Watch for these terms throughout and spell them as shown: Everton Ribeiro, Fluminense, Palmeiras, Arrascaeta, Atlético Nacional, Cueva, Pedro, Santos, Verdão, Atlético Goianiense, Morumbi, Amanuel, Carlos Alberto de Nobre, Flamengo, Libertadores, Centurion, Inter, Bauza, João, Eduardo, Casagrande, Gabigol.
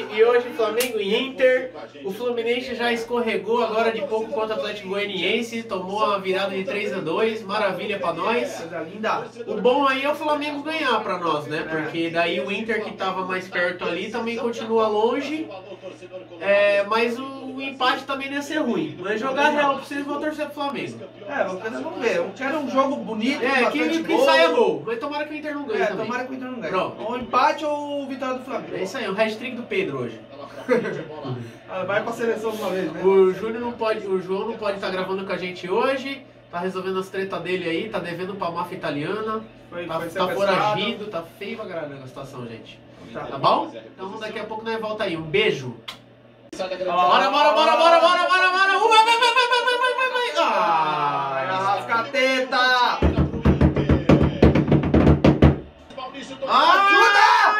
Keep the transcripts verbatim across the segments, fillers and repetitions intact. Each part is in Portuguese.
e hoje Flamengo e Inter. O Fluminense já escorregou agora de pouco contra o Atlético Goianiense, tomou uma virada de três a dois, maravilha pra nós. O bom aí é o Flamengo ganhar pra nós, né? Porque daí o Inter, que tava mais perto ali, também continua longe. É, mas o, o empate também não ia ser ruim. Mas jogar real pra vocês, vão torcer pro Flamengo. É, vamos ver. Eu quero um jogo bonito, é, que, que saia gol. Mas tomara que o Inter não ganhe. É, também. Tomara que o Inter não ganhe. Pronto. Ou empate ou vitória do Flamengo. É isso aí, um hat-trick do Pedro hoje. Vai pra seleção uma vez, né? O Júnior não pode, o João não pode estar gravando com a gente hoje. Tá resolvendo as tretas dele aí, tá devendo pra máfia italiana. Foi, tá foi tá foragido, tá feio pra caralho a situação, gente. Tá, tá bom? Então daqui a pouco nós volta aí. Um beijo. Bora, bora, bora, bora, bora, bora, bora. Uma, vai, vai, vai, vai, vai, vai, vai, vai. Ah, Arrascaeta! Ajuda!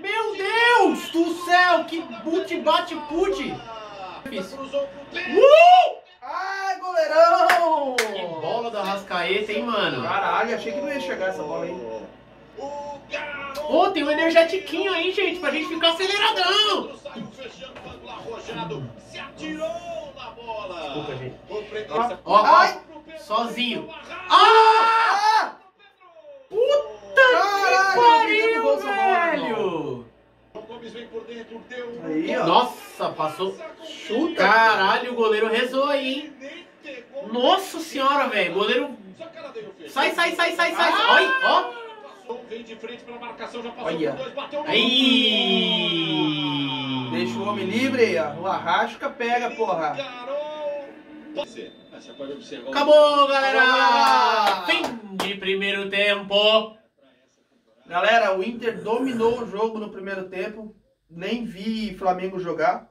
Meu Deus do céu, que bute, bate, pute! Uh! Ai, goleirão! Que bola da Arrascaeta, hein, mano? Caralho, achei que não ia chegar essa bola aí. Ô, oh, tem um energetiquinho aí, gente, pra gente ficar aceleradão. Se atirou na bola. Desculpa, gente. Ó, ó, ai, sozinho. Ah! Puta que pariu, velho! Aí, ó. Nossa, passou. Chuta. Caralho, o goleiro rezou aí, hein? Nossa senhora, velho. Goleiro. Sai, sai, sai, sai, sai. Olha, ó. Vem de frente pela marcação, já passou por dois, bateu no gol. Deixa o homem livre, ó. O Arrasca pega, porra. Acabou, galera! Fim de primeiro tempo. Galera, o Inter dominou o jogo no primeiro tempo. Nem vi Flamengo jogar,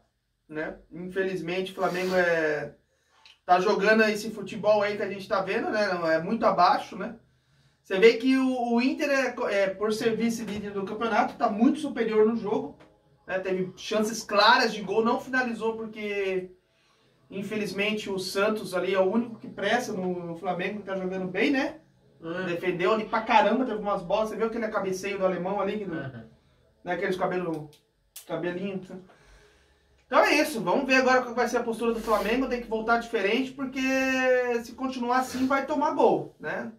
né? Infelizmente, o Flamengo é... tá jogando esse futebol aí que a gente tá vendo, né? É muito abaixo, né? Você vê que o, o Inter, é, é, por ser vice-líder do campeonato, está muito superior no jogo. Né? Teve chances claras de gol, não finalizou porque, infelizmente, o Santos ali é o único que pressa no, no Flamengo, que está jogando bem, né? Uhum. Defendeu ali pra caramba, teve umas bolas. Você viu aquele cabeceio do alemão ali? No, uhum. Né? Aqueles cabelo, cabelinhos. Tá? Então é isso, vamos ver agora qual vai ser a postura do Flamengo. Tem que voltar diferente, porque se continuar assim vai tomar gol, né?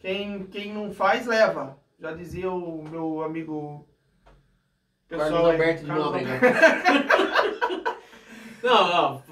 Quem, quem não faz, leva. Já dizia o meu amigo... Carlos Alberto de Nobre, né? Não, não,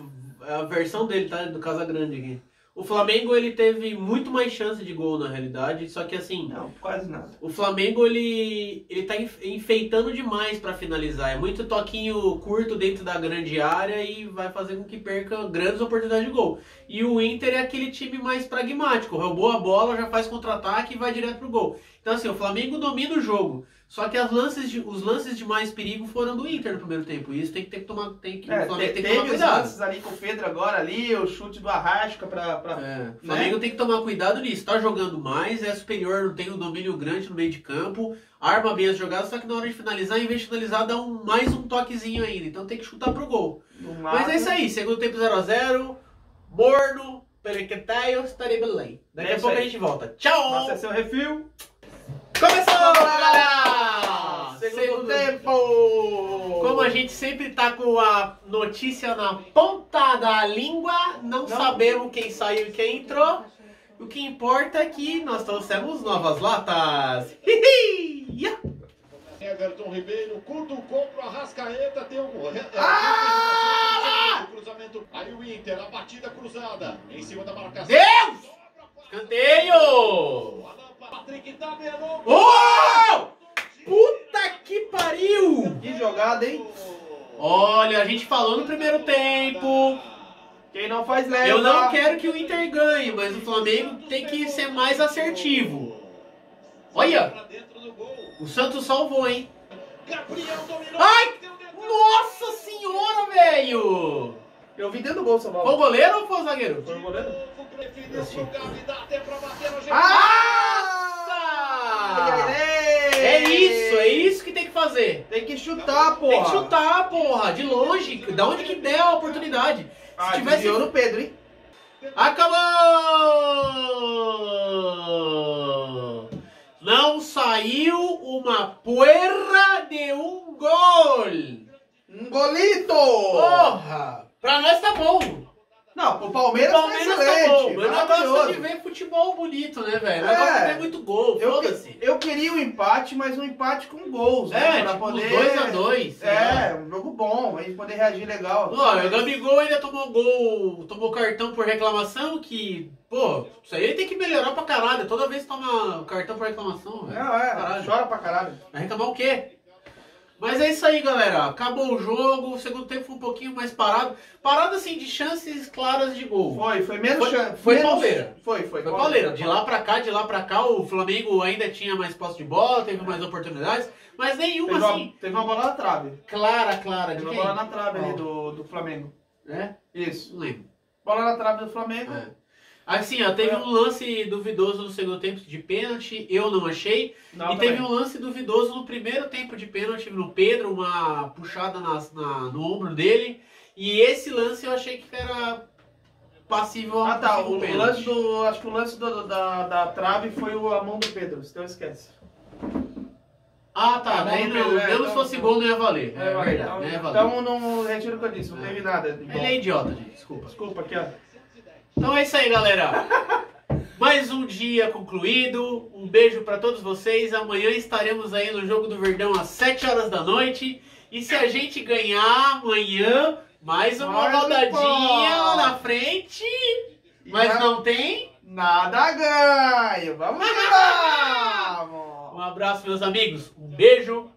a versão dele tá do Casagrande aqui. O Flamengo, ele teve muito mais chance de gol, na realidade, só que assim... Não, quase nada. O Flamengo, ele, ele tá enfeitando demais pra finalizar. É muito toquinho curto dentro da grande área e vai fazer com que perca grandes oportunidades de gol. E o Inter é aquele time mais pragmático. Roubou a bola, já faz contra-ataque e vai direto pro gol. Então assim, o Flamengo domina o jogo. Só que as lances de, os lances de mais perigo foram do Inter no primeiro tempo. E isso tem que ter que tomar, tem que, é, o Flamengo tem que tomar cuidado. Os lances ali com o Pedro agora ali, o chute do Arrasca pra... pra é, o Flamengo, né? Tem que tomar cuidado nisso. Tá jogando mais, é superior, não tem um domínio grande no meio de campo. Arma bem as jogadas, só que na hora de finalizar, em vez de finalizar, dá um, mais um toquezinho ainda. Então tem que chutar pro gol. Mas é isso aí, segundo tempo zero a zero. Morno, Perequetaio, estarei belém. Daqui a pouco a gente volta. Tchau! Nossa, esse é o refil. Começou, galera! Segundo tempo! Como a gente sempre tá com a notícia na ponta da língua, não, não sabemos quem saiu e quem entrou. O que importa é que nós trouxemos novas latas. Everton Ribeiro, curto o compro, Arrascaeta tem um... Ah! Aí o Inter, a batida cruzada, em cima da marcação... Deus! Canteio! Oh! Puta que pariu! Que jogada, hein? Olha, a gente falou no primeiro tempo. Quem não faz leva. Eu não quero que o Inter ganhe, mas o Flamengo tem que ser mais assertivo. Olha! O Santos salvou, hein? Ai! Nossa senhora, velho! Eu vi dentro do gol, essa bola. Foi o goleiro ou foi o zagueiro? Foi o goleiro. Ah! É isso, é isso que tem que fazer. Tem que chutar, porra. Tem que chutar, porra. De longe, da onde que der a oportunidade. Se tivesse ouro, Pedro, hein? Acabou! Não saiu uma poeira de um Gol! Um golito! Porra! Pra nós tá bom. Não, o Palmeiras, o Palmeiras tá excelente. Tá eu não gosto de ver futebol bonito, né, velho? Eu é, gosto de ver muito gol, foda-se. Eu, eu queria um empate, mas um empate com gols, né? É, pra tipo, poder... dois a dois. É, um jogo bom, a gente poder reagir legal. Olha, o Gabigol ainda tomou gol, tomou cartão por reclamação, que... Pô, isso aí tem que melhorar pra caralho. Toda vez que toma cartão por reclamação, velho. Não, é, caralho. Chora pra caralho. Vai reclamar o quê? Mas é isso aí, galera. Acabou o jogo, o segundo tempo foi um pouquinho mais parado. Parado, assim, de chances claras de gol. Foi, foi menos chances. Foi Palmeiras. Foi, foi. Foi Palmeiras. De lá pra cá, de lá pra cá, o Flamengo ainda tinha mais posse de bola, teve mais oportunidades, mas nenhuma, teve assim... Uma, teve uma bola na trave. Clara, clara. Teve de uma bola na trave ali do, do Flamengo. É? Isso. Não lembro. Bola na trave do Flamengo. É. Assim, ó, teve um lance duvidoso no segundo tempo de pênalti, eu não achei. Não, e também. Teve um lance duvidoso no primeiro tempo de pênalti no Pedro, uma puxada na, na, no ombro dele. E esse lance eu achei que era passível. Ah, tá. O pênalti. Lance do, acho que o lance do, da, da trave foi a mão do Pedro, então esquece. Ah, tá. Daí não, Pedro, é, mesmo então, se fosse gol, não ia valer. É, é verdade. Então, não ia valer. Então não retiro o que eu disse, não teve nada. Ele é idiota, gente. Desculpa. Desculpa, aqui, ó. Então é isso aí, galera. Mais um dia concluído. Um beijo pra todos vocês. Amanhã estaremos aí no Jogo do Verdão às sete horas da noite. E se a gente ganhar amanhã, mais uma Olha rodadinha lá na frente. E mas não, não tem nada ganho. Vamos lá. Um abraço, meus amigos. Um beijo.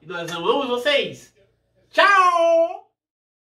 E nós amamos vocês. Tchau.